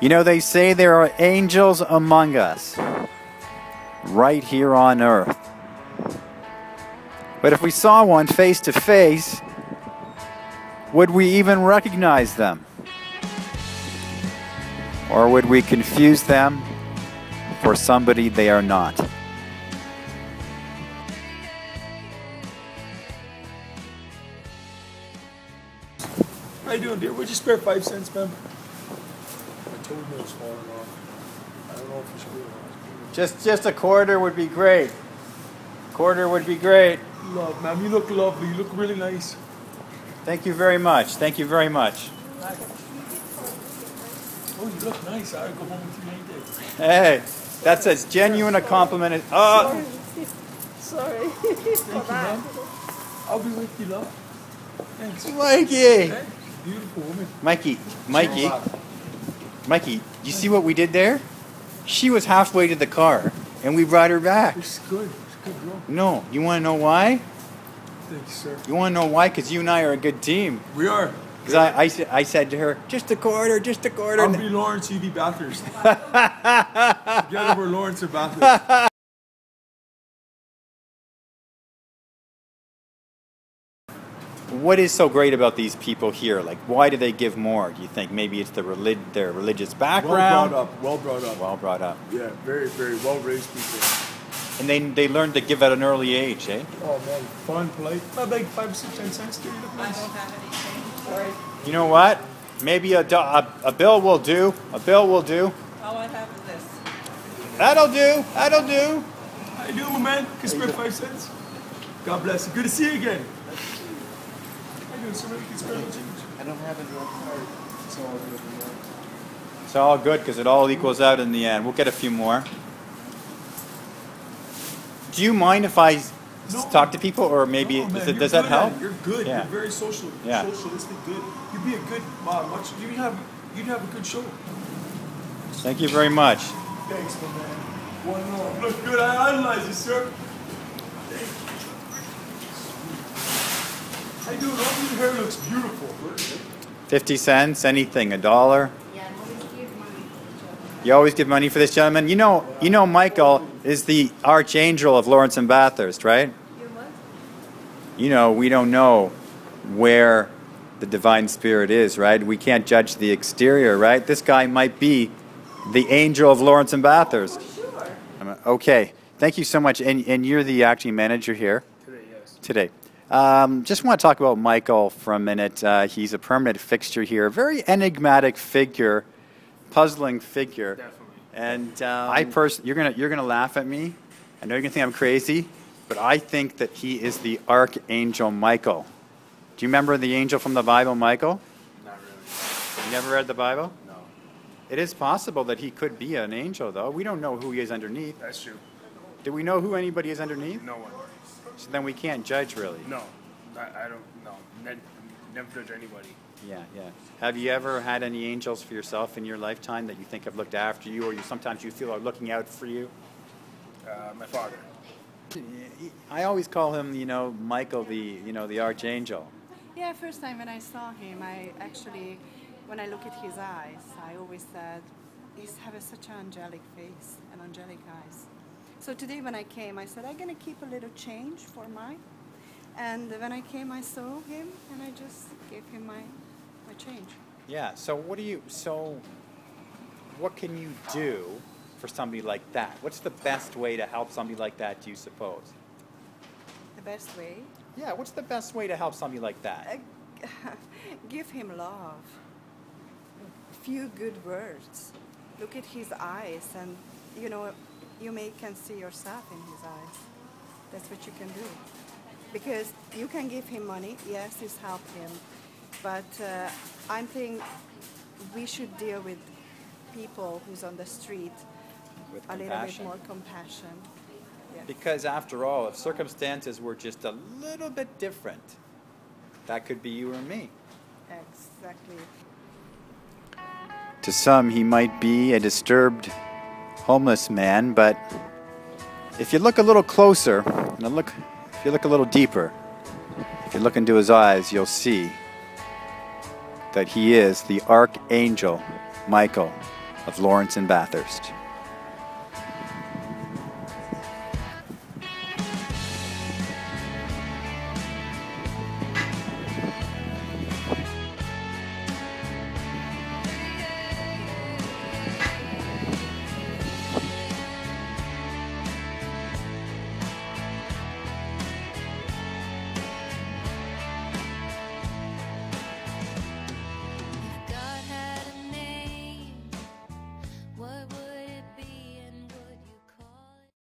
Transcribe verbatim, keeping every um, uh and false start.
You know, they say there are angels among us, right here on earth. But if we saw one face to face, would we even recognize them? Or would we confuse them for somebody they are not? How you doing, dear? Would you spare five cents, member? I told you it was falling off. I don't know if it's good or not. Just, just a quarter would be great. Quarter would be great. Love, ma'am. You look lovely. You look really nice. Thank you very much. Thank you very much. Oh, you look nice. I'll go home with you any day. Hey, that's as genuine a compliment as... Oh. Sorry. Sorry. Thank you, ma'am. I'll be with you, love. Thanks. Mikey. Okay. Beautiful woman. Mikey, Mikey, Mikey, do you see what we did there? She was halfway to the car, and we brought her back. It's good. It's a good girl. No, you want to know why? Thank you, sir. You want to know why? Because you and I are a good team. We are. Because I, I, I said to her, just a quarter, just a quarter. I'll be Lawrence, you be Bathurst. Together we're Lawrence and Bathurst. What is so great about these people here? Like, why do they give more? Do you think maybe it's the relig their religious background? Well brought up. Well brought up. Well brought up. Yeah, very, very well raised people. And they they learn to give at an early age, eh? Oh man, fun, polite. I like five, six, ten cents to you. I don't have anything. Sorry. You know what? Maybe a, a a bill will do. A bill will do. All I have is this. That'll do. That'll do. I do, man. Can spare five cents. God bless you. Good to see you again. So I don't have a card. It's all good. It's all good because it all equals out in the end. We'll get a few more. Do you mind if I no. talk to people, or maybe no, does, it, does that help? You're good. Yeah. You're very social. Yeah. Socialistic good. You'd be a good mom. You'd have you'd have a good show. Thank you very much. Thanks, my man. One more. Look good. I idolize you, sir. Thank you. I do. All your hair looks beautiful. Fifty cents, anything, a dollar. Yeah, I always give money for this. You always give money for this gentleman. You know, yeah. you know, Michael is the archangel of Lawrence and Bathurst, right? You're what? You know, we don't know where the divine spirit is, right? We can't judge the exterior, right? This guy might be the angel of Lawrence and Bathurst. Oh, sure. Okay, thank you so much. And and you're the acting manager here today, yes. Today. Um, just want to talk about Michael for a minute. Uh, he's a permanent fixture here, a very enigmatic figure, puzzling figure. Definitely. And um, I pers you're gonna you're gonna laugh at me. I know you're gonna think I'm crazy, but I think that he is the Archangel Michael. Do you remember the angel from the Bible, Michael? Not really. You never read the Bible? No. It is possible that he could be an angel, though. We don't know who he is underneath. That's true. Do we know who anybody is underneath? No one. So then we can't judge, really. No, I, I don't. No, ne never judge anybody. Yeah, yeah. Have you ever had any angels for yourself in your lifetime that you think have looked after you, or you sometimes you feel are looking out for you? Uh, my father. I always call him, you know, Michael, the you know, the archangel. Yeah, first time when I saw him, I actually, when I look at his eyes, I always said, he's have a, such an angelic face and angelic eyes. So today when I came, I said, I'm going to keep a little change for mine. And when I came, I saw him, and I just gave him my, my change. Yeah, so what do you, so what can you do for somebody like that? What's the best way to help somebody like that, do you suppose? The best way? Yeah, what's the best way to help somebody like that? Uh, give him love. A few good words. Look at his eyes, and, you know, you may can see yourself in his eyes. That's what you can do. Because you can give him money, yes, it's helped him. But uh, I think we should deal with people who's on the street with a compassion. Little bit more compassion. Yeah. Because after all, if circumstances were just a little bit different, that could be you or me. Exactly. To some, he might be a disturbed homeless man, but if you look a little closer, and look, if you look a little deeper, if you look into his eyes, you'll see that he is the Archangel Michael. of Lawrence and Bathurst.